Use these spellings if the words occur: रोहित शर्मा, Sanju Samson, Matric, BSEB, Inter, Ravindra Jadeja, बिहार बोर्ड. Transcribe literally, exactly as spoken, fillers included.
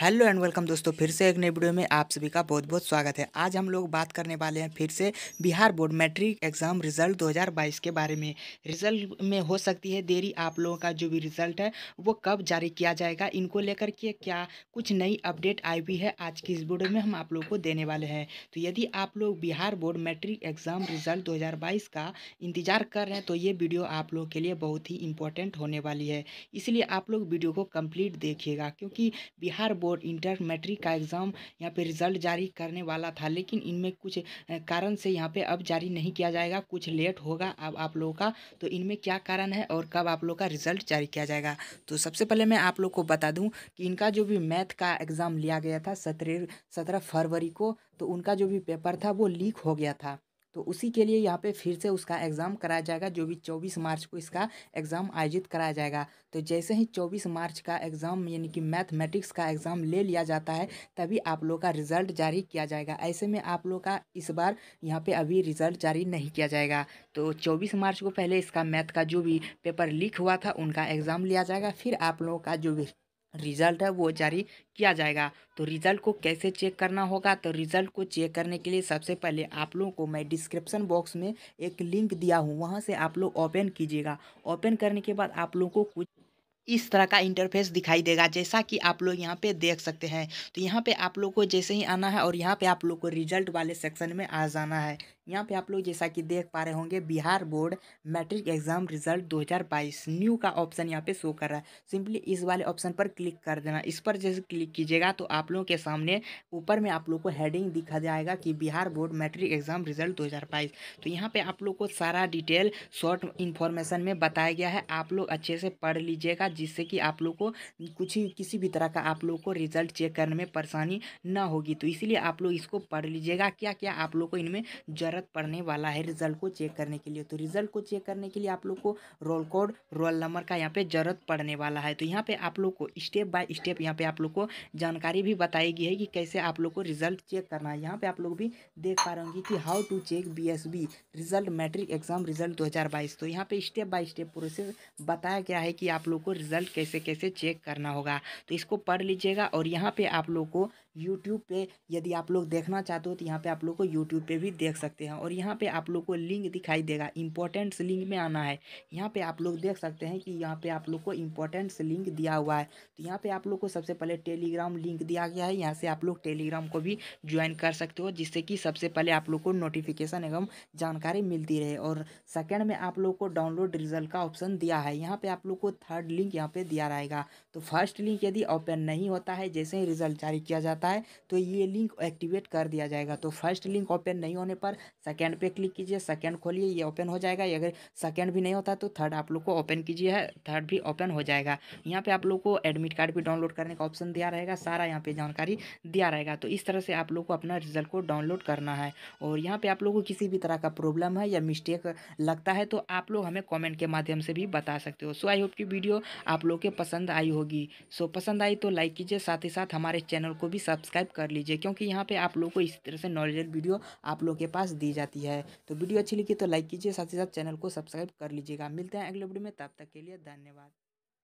Hello and welcome दोस्तों, फिर से एक नई वीडियो में आप सभी का बहुत बहुत स्वागत है। आज हम लोग बात करने वाले हैं फिर से बिहार बोर्ड matric exam result दो हज़ार बाईस के बारे में। रिज़ल्ट में हो सकती है देरी, आप लोगों का जो भी रिज़ल्ट है वो कब जारी किया जाएगा, इनको लेकर के क्या कुछ नई अपडेट आई हुई है आज की इस वीडियो में हम आप लोग को देने वाले हैं। तो यदि आप लोग बिहार बोर्ड matric exam result दो हज़ार बाईस का इंतज़ार कर रहे हैं तो ये वीडियो आप लोग के लिए बहुत ही इंपॉर्टेंट होने वाली है, इसलिए आप लोग वीडियो को कम्प्लीट देखिएगा। क्योंकि बिहार बोर्ड इंटर मैट्रिक का एग्ज़ाम यहाँ पे रिज़ल्ट जारी करने वाला था, लेकिन इनमें कुछ कारण से यहाँ पे अब जारी नहीं किया जाएगा, कुछ लेट होगा अब आप लोगों का। तो इनमें क्या कारण है और कब आप लोगों का रिज़ल्ट जारी किया जाएगा? तो सबसे पहले मैं आप लोग को बता दूं कि इनका जो भी मैथ का एग्ज़ाम लिया गया था सत्रह सत्रह फरवरी को, तो उनका जो भी पेपर था वो लीक हो गया था। तो उसी के लिए यहाँ पे फिर से उसका एग्ज़ाम कराया जाएगा, जो भी चौबीस मार्च को इसका एग्ज़ाम आयोजित कराया जाएगा। तो जैसे ही चौबीस मार्च का एग्ज़ाम यानी कि मैथमेटिक्स का एग्ज़ाम ले लिया जाता है तभी आप लोग का रिज़ल्ट जारी किया जाएगा। ऐसे में आप लोग का इस बार यहाँ पे अभी रिज़ल्ट जारी नहीं किया जाएगा। तो चौबीस मार्च को पहले इसका मैथ का जो भी पेपर लीक हुआ था उनका एग्ज़ाम लिया जाएगा, फिर आप लोगों का जो भी रिज़ल्ट है वो जारी किया जाएगा। तो रिज़ल्ट को कैसे चेक करना होगा? तो रिज़ल्ट को चेक करने के लिए सबसे पहले आप लोगों को मैं डिस्क्रिप्शन बॉक्स में एक लिंक दिया हूँ, वहाँ से आप लोग ओपन कीजिएगा। ओपन करने के बाद आप लोगों को कुछ इस तरह का इंटरफेस दिखाई देगा, जैसा कि आप लोग यहाँ पे देख सकते हैं। तो यहाँ पे आप लोग को जैसे ही आना है और यहाँ पे आप लोग को रिज़ल्ट वाले सेक्शन में आ जाना है। यहाँ पे आप लोग जैसा कि देख पा रहे होंगे बिहार बोर्ड matric exam result दो हज़ार बाईस न्यू का ऑप्शन यहाँ पे शो कर रहा है। सिंपली इस वाले ऑप्शन पर क्लिक कर देना। इस पर जैसे क्लिक कीजिएगा तो आप लोगों के सामने ऊपर में आप लोग को हेडिंग दिखा जाएगा कि बिहार बोर्ड matric exam result दो हज़ार बाईस। तो यहाँ पे आप लोग को सारा डिटेल शॉर्ट इन्फॉर्मेशन में बताया गया है, आप लोग अच्छे से पढ़ लीजिएगा, जिससे कि आप लोग को कुछ किसी भी तरह का आप लोग को रिज़ल्ट चेक करने में परेशानी ना होगी। तो इसीलिए आप लोग इसको पढ़ लीजिएगा क्या क्या आप लोग को इनमें जरूरत पड़ने वाला है रिज़ल्ट को चेक करने के लिए। तो रिज़ल्ट को चेक करने के लिए आप लोग को रोल कोड रोल नंबर का यहाँ पे ज़रूरत पड़ने वाला है। तो यहाँ पे आप लोग को स्टेप बाय स्टेप यहाँ पे आप लोग को जानकारी भी बताई गई है कि कैसे आप लोग को रिज़ल्ट चेक करना है। यहाँ पे आप लोग भी देख पा रहे होंगे कि how to check B S B result matric exam result दो हज़ार बाईस। तो यहाँ पे स्टेप बाय स्टेप प्रोसेस बताया गया है कि आप लोग को रिज़ल्ट कैसे कैसे चेक करना होगा। तो इसको पढ़ लीजिएगा। और यहाँ पर आप लोग को यूट्यूब पे यदि आप लोग देखना चाहते हो तो यहाँ पे आप लोग को यूट्यूब पे भी देख सकते हैं। और यहाँ पे आप लोग को लिंक दिखाई देगा, इंपॉर्टेंट्स लिंक में आना है। यहाँ पे आप लोग देख सकते हैं कि यहाँ पे आप लोग को इंपॉर्टेंट्स लिंक दिया हुआ है। तो यहाँ पे आप लोग को सबसे पहले टेलीग्राम लिंक दिया गया है, यहाँ से आप लोग टेलीग्राम को भी ज्वाइन कर सकते हो, जिससे कि सबसे पहले आप लोग को नोटिफिकेशन एवं जानकारी मिलती रहे। और सेकेंड में आप लोग को डाउनलोड रिजल्ट का ऑप्शन दिया है, यहाँ पर आप लोग को थर्ड लिंक यहाँ पर दिया रहेगा। तो फर्स्ट लिंक यदि ओपन नहीं होता है जैसे ही रिजल्ट जारी किया जाता है तो ये लिंक एक्टिवेट कर दिया जाएगा। तो फर्स्ट लिंक ओपन नहीं होने पर सेकंड पे क्लिक कीजिए, सेकंड खोलिए, ये ओपन हो जाएगा। अगर सेकंड भी नहीं होता तो थर्ड आप लोग को ओपन कीजिए, थर्ड भी ओपन हो जाएगा। यहाँ पे आप लोग को एडमिट कार्ड भी डाउनलोड करने का ऑप्शन दिया रहेगा, सारा यहाँ पे जानकारी दिया रहेगा। तो इस तरह से आप लोग को अपना रिजल्ट को डाउनलोड करना है। और यहाँ पे आप लोग को किसी भी तरह का प्रॉब्लम है या मिस्टेक लगता है तो आप लोग हमें कॉमेंट के माध्यम से भी बता सकते हो। सो आई होप की वीडियो आप लोग के पसंद आई होगी। सो पसंद आई तो लाइक कीजिए, साथ ही साथ हमारे चैनल को भी सब्सक्राइब कर लीजिए, क्योंकि यहाँ पे आप लोग को इस तरह से नॉलेजल वीडियो आप लोग के पास दी जाती है। तो वीडियो अच्छी लगी तो लाइक कीजिए, साथ ही साथ चैनल को सब्सक्राइब कर लीजिएगा। मिलते हैं अगले वीडियो में, तब तक के लिए धन्यवाद।